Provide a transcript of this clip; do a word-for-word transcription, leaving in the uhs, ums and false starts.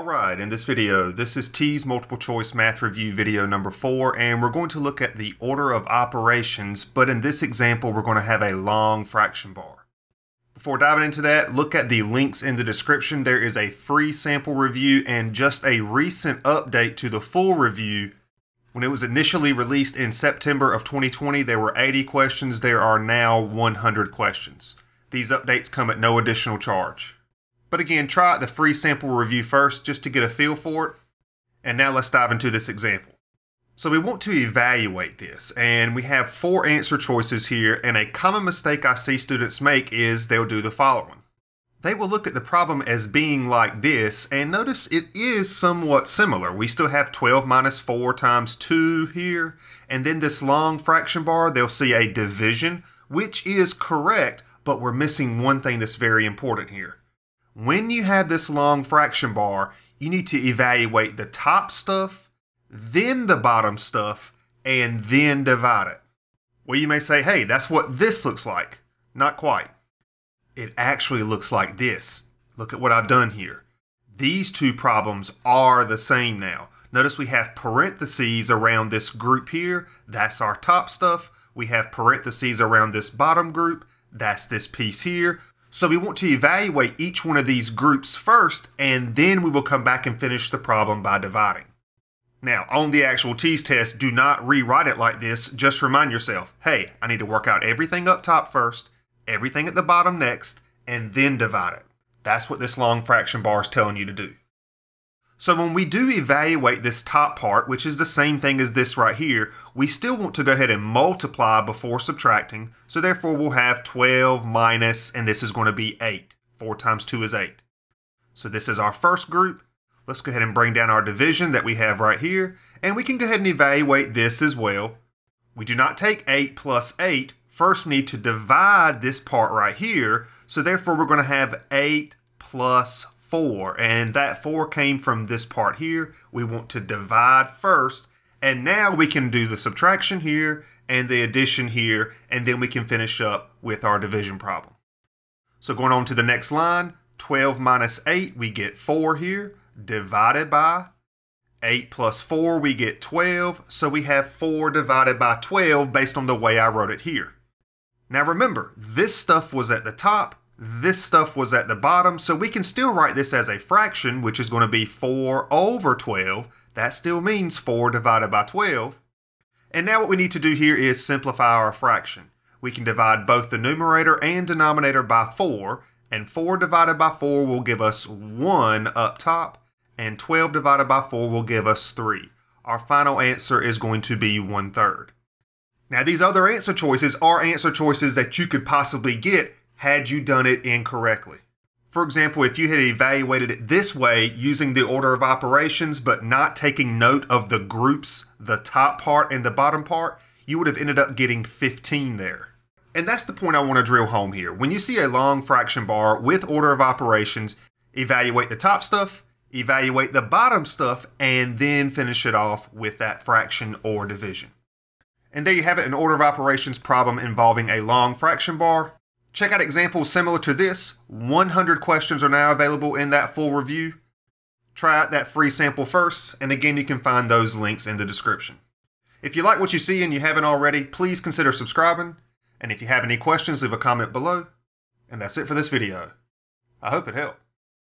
Alright, in this video, this is TEAS multiple choice math review video number four, and we're going to look at the order of operations, but in this example we're going to have a long fraction bar. Before diving into that, look at the links in the description. There is a free sample review and just a recent update to the full review. When it was initially released in September of twenty twenty, there were eighty questions. There are now one hundred questions. These updates come at no additional charge. But again, try the free sample review first just to get a feel for it. And now let's dive into this example. So we want to evaluate this, and we have four answer choices here, and a common mistake I see students make is they'll do the following. They will look at the problem as being like this, and notice it is somewhat similar. We still have twelve minus four times two here, and then this long fraction bar, they'll see a division, which is correct, but we're missing one thing that's very important here. When you have this long fraction bar, you need to evaluate the top stuff, then the bottom stuff, and then divide it. Well, you may say, hey, that's what this looks like. Not quite. It actually looks like this. Look at what I've done here. These two problems are the same now. Notice we have parentheses around this group here. That's our top stuff. We have parentheses around this bottom group. That's this piece here. So we want to evaluate each one of these groups first, and then we will come back and finish the problem by dividing. Now, on the actual TEAS test, do not rewrite it like this. Just remind yourself, hey, I need to work out everything up top first, everything at the bottom next, and then divide it. That's what this long fraction bar is telling you to do. So when we do evaluate this top part, which is the same thing as this right here, we still want to go ahead and multiply before subtracting. So therefore we'll have twelve minus, and this is going to be eight. four times two is eight. So this is our first group. Let's go ahead and bring down our division that we have right here. And we can go ahead and evaluate this as well. We do not take eight plus eight. First we need to divide this part right here. So therefore we're going to have eight plus four. four, and that four came from this part here. We want to divide first, and now we can do the subtraction here and the addition here, and then we can finish up with our division problem. So going on to the next line, twelve minus eight, we get four here, divided by eight plus four, we get twelve. So we have four divided by twelve based on the way I wrote it here. Now remember, this stuff was at the top. This stuff was at the bottom, so we can still write this as a fraction, which is going to be four over twelve. That still means four divided by twelve. And now what we need to do here is simplify our fraction. We can divide both the numerator and denominator by four, and four divided by four will give us one up top, and twelve divided by four will give us three. Our final answer is going to be one third. Now these other answer choices are answer choices that you could possibly get had you done it incorrectly. For example, if you had evaluated it this way using the order of operations but not taking note of the groups, the top part and the bottom part, you would have ended up getting fifteen there. And that's the point I want to drill home here. When you see a long fraction bar with order of operations, evaluate the top stuff, evaluate the bottom stuff, and then finish it off with that fraction or division. And there you have it, an order of operations problem involving a long fraction bar. Check out examples similar to this. one hundred questions are now available in that full review. Try out that free sample first, and again, you can find those links in the description. If you like what you see and you haven't already, please consider subscribing. And if you have any questions, leave a comment below. And that's it for this video. I hope it helped.